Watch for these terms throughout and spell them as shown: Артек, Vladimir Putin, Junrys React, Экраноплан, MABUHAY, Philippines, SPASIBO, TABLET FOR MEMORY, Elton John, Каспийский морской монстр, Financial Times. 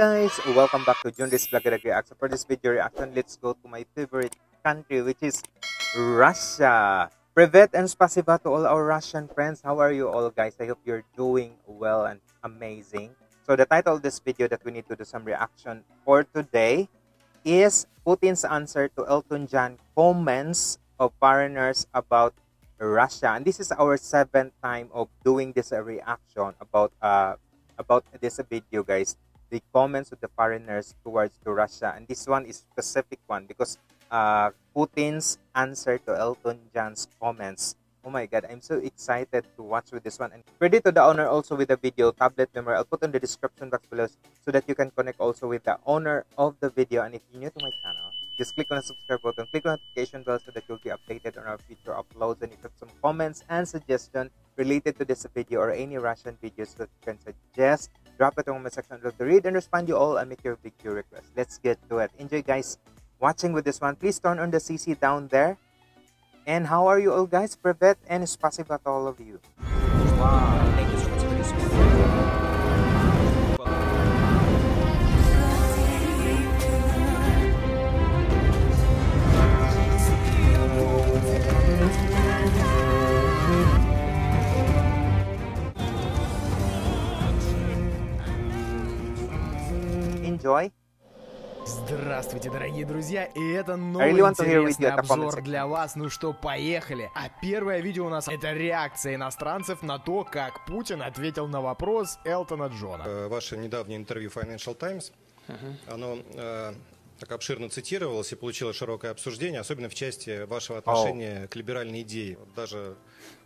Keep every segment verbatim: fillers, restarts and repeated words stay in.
guys, welcome back to Junrys React. So for this video reaction, let's go to my favorite country, which is Russia. Privet and spasiba to all our Russian friends. How are you all, guys? I hope you're doing well and amazing. So the title of this video that we need to do some reaction for today is Putin's answer to Elton John comments of foreigners about Russia. And this is our seventh time of doing this reaction about uh about this video, guys. The comments of the foreigners towards to Russia, and this one is specific one because uh, Putin's answer to Elton John's comments. Oh my God, I'm so excited to watch with this one. And credit to the owner also with the video, Tablet Memory. I'll put in the description box below so that you can connect also with the owner of the video. And if you're new to my channel, just click on the subscribe button, click on the notification bell so that you'll be updated on our future uploads. And if you have some comments and suggestions related to this video or any Russian videos that you can suggest, drop it in the comment section. I'd love to read and respond to you all and make your video request. Let's get to it. Enjoy, guys, watching with this one. Please turn on the C C down there. And how are you all, guys? Privet and spasiba to all of you. Wow. Thank you so much for this one. Enjoy. Здравствуйте, дорогие друзья, и это новый интересный обзор для вас. Ну что, поехали. А первое видео у нас — это реакция иностранцев на то, как Путин ответил на вопрос Элтона Джона. Ваше недавнее интервью Financial Times, uh-huh. оно э, так обширно цитировалось и получило широкое обсуждение, особенно в части вашего отношения oh. к либеральной идее. Даже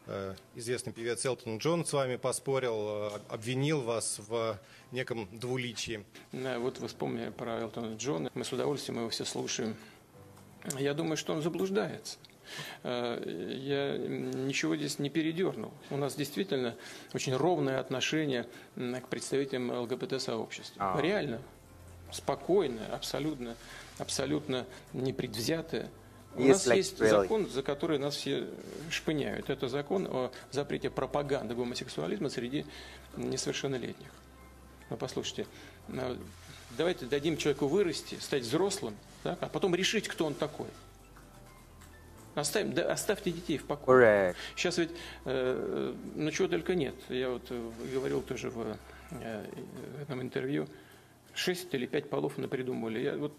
э, известный певец Элтон Джон с вами поспорил, э, обвинил вас в... неком двуличии. Да, вот вы вспомнили про Элтона Джона. Мы с удовольствием его все слушаем. Я думаю, что он заблуждается. Я ничего здесь не передернул. У нас действительно очень ровное отношение к представителям ЛГБТ-сообщества. А -а -а. Реально, спокойно, абсолютно, абсолютно непредвзятое. У It's нас like есть really. закон, за который нас все шпыняют. Это закон о запрете пропаганды гомосексуализма среди несовершеннолетних. Ну, послушайте, давайте дадим человеку вырасти, стать взрослым, да, а потом решить, кто он такой. Оставим, да, оставьте детей в покое. Correct. Сейчас ведь, э, ну, чего только нет. Я вот говорил тоже в, э, в этом интервью, шесть или пять полов напридумывали. Я вот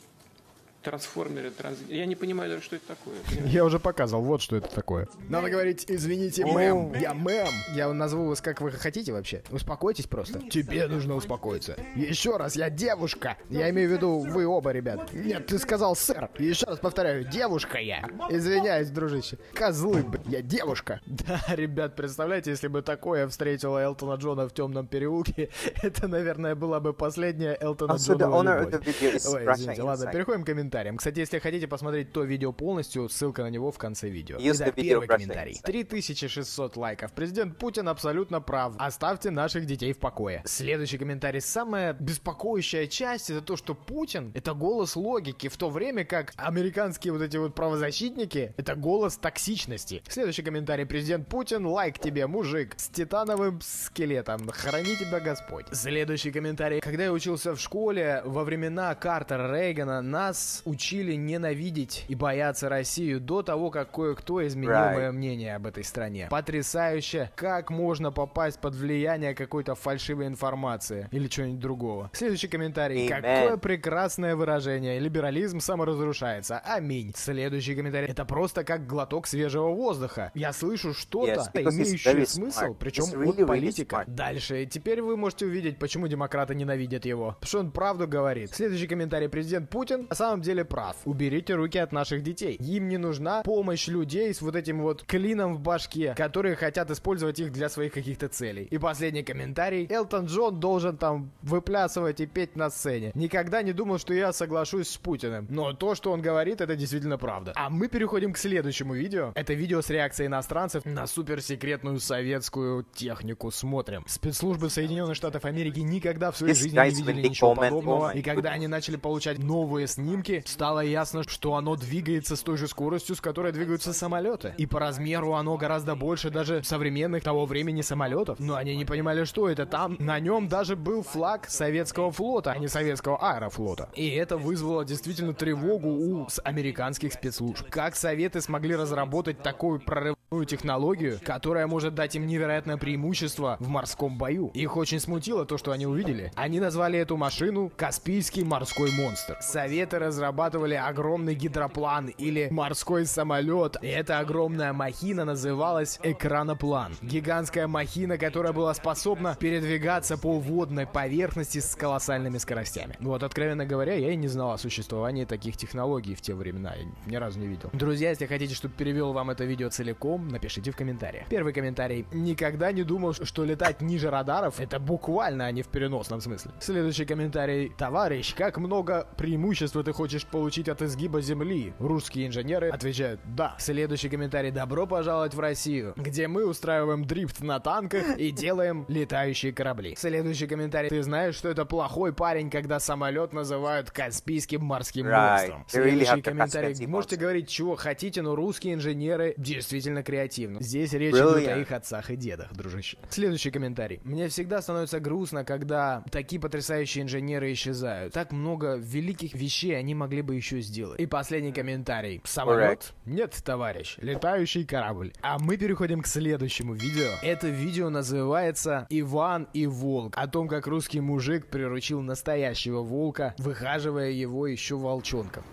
трансформеры, транс... я не понимаю даже, что это такое. Понимаете? Я уже показывал, вот что это такое. Надо говорить, извините, мэм, я мэм. Я назову вас как вы хотите вообще. Успокойтесь просто. Тебе нужно успокоиться. Еще раз, я девушка. Я имею в виду вы оба, ребят. Нет, ты сказал сэр. Еще раз повторяю, девушка я. Извиняюсь, дружище. Козлы, б... я девушка. Да, ребят, представляете, если бы такое встретила Элтона Джона в темном переулке, это, наверное, была бы последняя Элтона Джона любовь. Ой, извините, ладно, переходим к комментариям. Кстати, если хотите посмотреть то видео полностью, ссылка на него в конце видео. Итак, первый комментарий. три тысячи шестьсот лайков. Президент Путин абсолютно прав. Оставьте наших детей в покое. Следующий комментарий. Самая беспокоящая часть — это то, что Путин — это голос логики, в то время как американские вот эти вот правозащитники — это голос токсичности. Следующий комментарий. Президент Путин, лайк тебе, мужик, с титановым скелетом. Храни тебя Господь. Следующий комментарий. Когда я учился в школе, во времена Картера, Рейгана, нас учили ненавидеть и бояться Россию до того, как кое-кто изменил right. мое мнение об этой стране. Потрясающе, как можно попасть под влияние какой-то фальшивой информации или чего-нибудь другого. Следующий комментарий. Amen. Какое прекрасное выражение. Либерализм саморазрушается. Аминь. Следующий комментарий. Это просто как глоток свежего воздуха. Я слышу что-то, yes, имеющее смысл, причем really, от политика. Really Дальше. Теперь вы можете увидеть, почему демократы ненавидят его. Потому что он правду говорит. Следующий комментарий. Президент Путин на самом деле прав. Уберите руки от наших детей. Им не нужна помощь людей с вот этим вот клином в башке, которые хотят использовать их для своих каких-то целей. И последний комментарий. Элтон Джон должен там выплясывать и петь на сцене. Никогда не думал, что я соглашусь с Путиным. Но то, что он говорит, это действительно правда. А мы переходим к следующему видео. Это видео с реакцией иностранцев на суперсекретную советскую технику. Смотрим. Спецслужбы Соединенных Штатов Америки никогда в своей жизни не видели ничего подобного. И когда они начали получать новые снимки, науки стало ясно, что оно двигается с той же скоростью, с которой двигаются самолеты. И по размеру оно гораздо больше даже современных того времени самолетов. Но они не понимали, что это там. На нем даже был флаг советского флота, а не советского аэрофлота. И это вызвало действительно тревогу у американских спецслужб. Как Советы смогли разработать такую прорывную технологию, которая может дать им невероятное преимущество в морском бою? Их очень смутило то, что они увидели. Они назвали эту машину «Каспийский морской монстр». Советы разрабатывали огромный гидроплан или морской самолет. Эта огромная махина называлась «Экраноплан». Гигантская махина, которая была способна передвигаться по водной поверхности с колоссальными скоростями. Вот, откровенно говоря, я и не знал о существовании таких технологий в те времена. Я ни разу не видел. Друзья, если хотите, чтобы перевел вам это видео целиком, напишите в комментариях. Первый комментарий. Никогда не думал, что летать ниже радаров — это буквально, а не в переносном смысле. Следующий комментарий. Товарищ, как много преимуществ ты хочешь получить от изгиба земли? Русские инженеры отвечают «да». Следующий комментарий. Добро пожаловать в Россию, где мы устраиваем дрифт на танках и делаем летающие корабли. Следующий комментарий. Ты знаешь, что это плохой парень, когда самолет называют Каспийским морским монстром? Следующий комментарий. Можете говорить чего хотите, но русские инженеры действительно креативны. Здесь речь идет о их отцах и дедах, дружище. Следующий комментарий. Мне всегда становится грустно, когда такие потрясающие инженеры исчезают. Так много великих вещей они могли бы еще сделать. И последний комментарий. Самолет? Нет, товарищ. Летающий корабль. А мы переходим к следующему видео. Это видео называется «Иван и волк». О том, как русский мужик приручил настоящего волка, выхаживая его еще волчонком.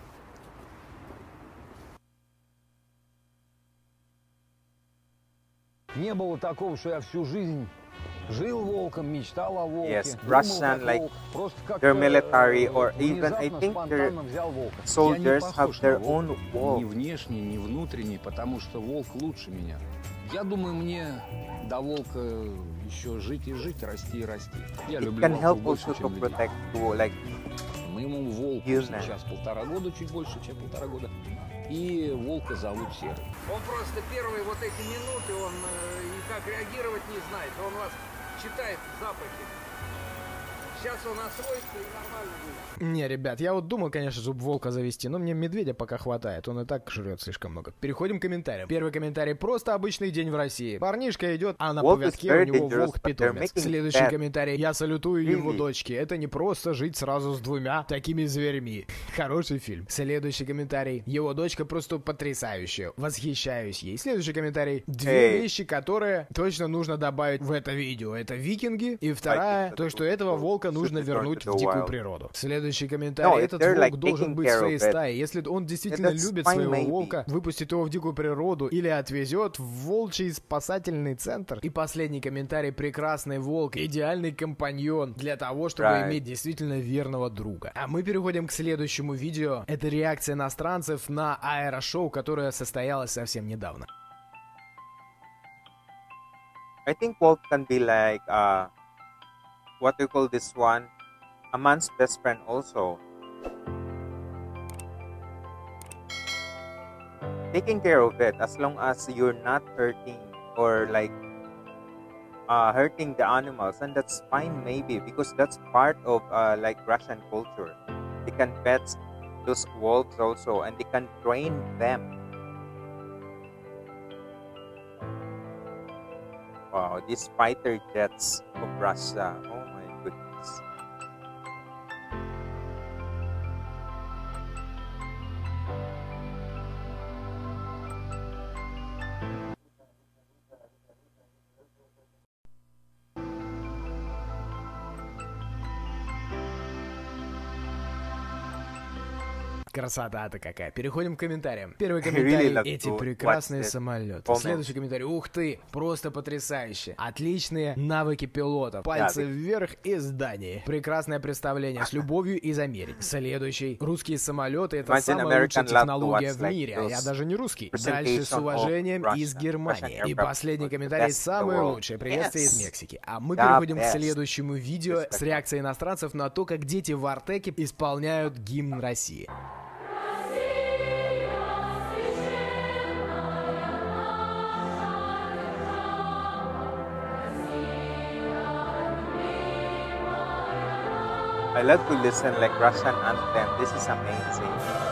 Не было такого, что я всю жизнь жил волком, мечтал о волке. Yes, Russian, like their military or even I think their soldiers have their own wolf. Ни внешний, ни внутренний, потому что волк лучше меня. Я думаю, мне до волка еще жить и жить, расти и расти. Я люблю волка больше, чем людей. Моему волку сейчас полтора года, чуть больше, чем полтора года. И волка зовут Серый. Он просто первые вот эти минуты, он никак реагировать не знает. Он вас читает в запахе. Сейчас он освоится и нормально будет. Не, ребят, я вот думал, конечно, зуб волка завести, но мне медведя пока хватает. Он и так жрет слишком много. Переходим к комментариям. Первый комментарий. Просто обычный день в России. Парнишка идет, а на повязке у него волк-питомец. Следующий комментарий. Я салютую его дочке. Это не просто жить сразу с двумя такими зверьми. Хороший фильм. Следующий комментарий. Его дочка просто потрясающая. Восхищаюсь ей. Следующий комментарий. Две вещи, которые точно нужно добавить в это видео. Это викинги. И вторая, то, что этого волка нужно вернуть в дикую природу. Следующий комментарий. No, этот волк like должен быть в своей стае. Если он действительно любит своего maybe. волка, выпустит его в дикую природу или отвезет в волчий спасательный центр. И последний комментарий. Прекрасный волк. Идеальный компаньон для того, чтобы right. иметь действительно верного друга. А мы переходим к следующему видео. Это реакция иностранцев на аэрошоу, которое состоялось совсем недавно. I think wolf can be like, uh... what do you call this one? A man's best friend also. Taking care of it as long as you're not hurting or like uh, hurting the animals, and that's fine maybe because that's part of uh, like Russian culture. They can pet those wolves also and they can train them. Wow, these fighter jets of Russia. Oh my goodness. Красота-то какая. Переходим к комментариям. Первый комментарий. Эти прекрасные самолеты. Следующий комментарий. Ух ты, просто потрясающе. Отличные навыки пилотов. Пальцы вверх и здание. Прекрасное представление. С любовью из Америки. Следующий. Русские самолеты — это самая лучшая технология в мире. Я даже не русский. Дальше с уважением из Германии. И последний комментарий. Самые лучшие. Приветствие из Мексики. А мы переходим к следующему видео с реакцией иностранцев на то, как дети в Артеке исполняют гимн России. I love to listen like Russian anthem. This is amazing.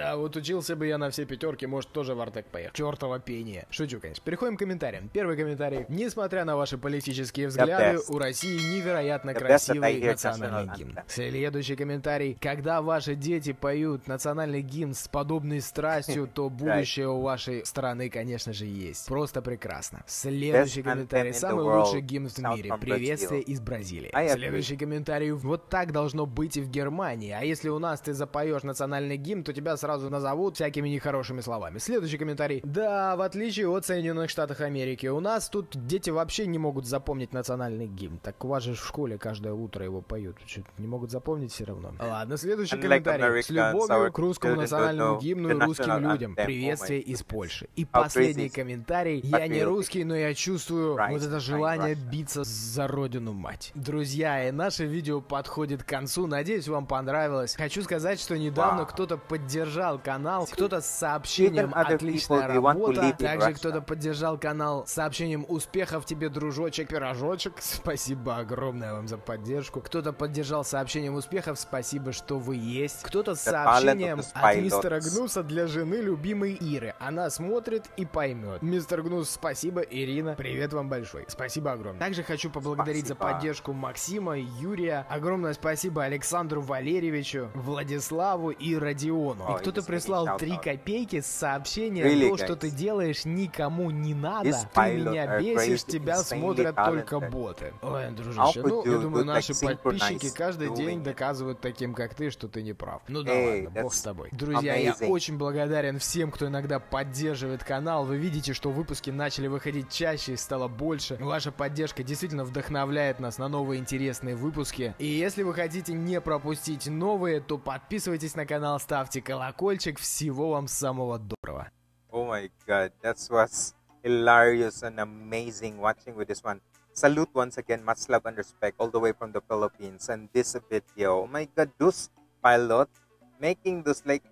Да, вот учился бы я на все пятерки, может тоже в Артек поехал. Чертово пение. Шучу, конечно. Переходим к комментариям. Первый комментарий. Несмотря на ваши политические взгляды, у России невероятно красивый национальный гимн. Следующий комментарий. Когда ваши дети поют национальный гимн с подобной страстью, то будущее у вашей страны, конечно же, есть. Просто прекрасно. Следующий комментарий. Самый лучший гимн в мире. Приветствие из Бразилии. Следующий комментарий. Вот так должно быть и в Германии. А если у нас ты запоешь национальный гимн, то тебя сразу назовут всякими нехорошими словами. Следующий комментарий. Да, в отличие от Соединенных Штатов Америки, у нас тут дети вообще не могут запомнить национальный гимн. Так у вас же в школе каждое утро его поют. Чуть не могут запомнить все равно. Ладно, следующий комментарий. С любовью к русскому национальному гимну и русским людям. Приветствие из Польши. И последний комментарий. Я не русский, но я чувствую вот это желание биться за родину мать. Друзья, и наше видео подходит к концу. Надеюсь, вам понравилось. Хочу сказать, что недавно кто-то поддержал канал, кто-то с сообщением «Отличная работа». Также кто-то поддержал канал с сообщением «Успехов тебе, дружочек, пирожочек». Спасибо огромное вам за поддержку. Кто-то поддержал сообщением «Успехов». Спасибо, что вы есть. Кто-то с сообщением от мистера Гнуса для жены любимой Иры. Она смотрит и поймет. Мистер Гнус, спасибо. Ирина, привет вам большой. Спасибо огромное. Также хочу поблагодарить спасибо. За поддержку Максима, Юрия. Огромное спасибо Александру Валерьевичу, Владиславу и Родиону. Oh, и кто-то прислал три копейки с сообщением, really, то, что ты делаешь, никому не надо. Ты меня бесишь, тебя смотрят только боты. Ой, дружище, ну, я думаю, наши подписчики каждый день доказывают таким, как ты, что ты не прав. Ну да ладно, бог с тобой. Друзья, я очень благодарен всем, кто иногда поддерживает канал. Вы видите, что выпуски начали выходить чаще и стало больше. Ваша поддержка действительно вдохновляет нас на новые интересные выпуски. И если вы хотите не пропустить новые, то подписывайтесь на канал, ставьте колокольчик. Всего вам самого доброго. Oh my god, that was hilarious and amazing watching with this one. Salute once again, much love and respect all the way from the Philippines. And this video, oh my god, those pilot making those like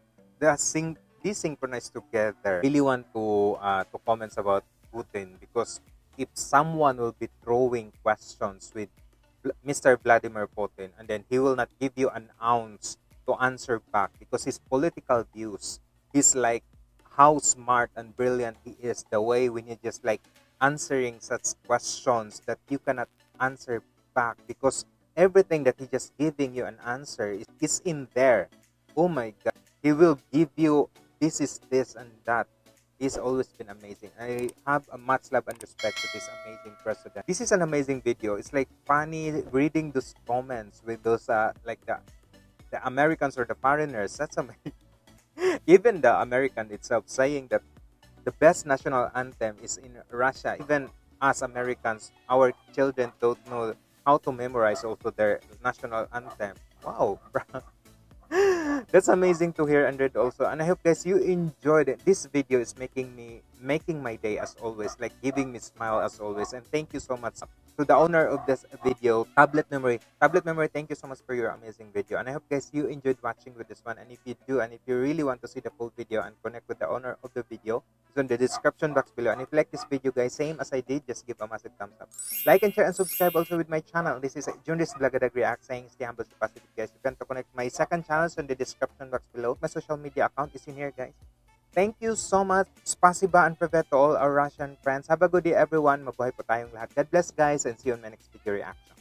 the sing desynchronized together. Really want to uh, to comments about Putin, because if someone will be throwing questions with Mister Vladimir Putin and then he will not give you an ounce to answer back because his political views is like how smart and brilliant he is, the way when you just like answering such questions that you cannot answer back because everything that he just giving you an answer is, is in there. Oh my god, he will give you this is this and that. He's always been amazing. I have a much love and respect to this amazing president. This is an amazing video. It's like funny reading those comments with those uh like the the Americans or the foreigners. That's amazing. Even the American itself saying that the best national anthem is in Russia. Even us Americans, our children don't know how to memorize also their national anthem. Wow, that's amazing to hear. And read also, and I hope guys you enjoyed it. This video is making me making my day as always, like giving me smile as always. And thank you so much to the owner of this video, Tablet Memory. Tablet Memory, thank you so much for your amazing video. And I hope guys you enjoyed watching with this one. And if you do, and if you really want to see the full video and connect with the owner of the video, it's on the description box below. And if you like this video guys, same as I did, just give a massive thumbs up, like and share, and subscribe also with my channel. This is Junrys React saying stay humble, stay positive guys. You can connect my second channel on the description box below. My social media account is in here guys. Thank you so much. Spasiba and privet to all our Russian friends. Have a good day everyone. Mabuhay po tayong lahat. God bless guys and see you on my next video reaction.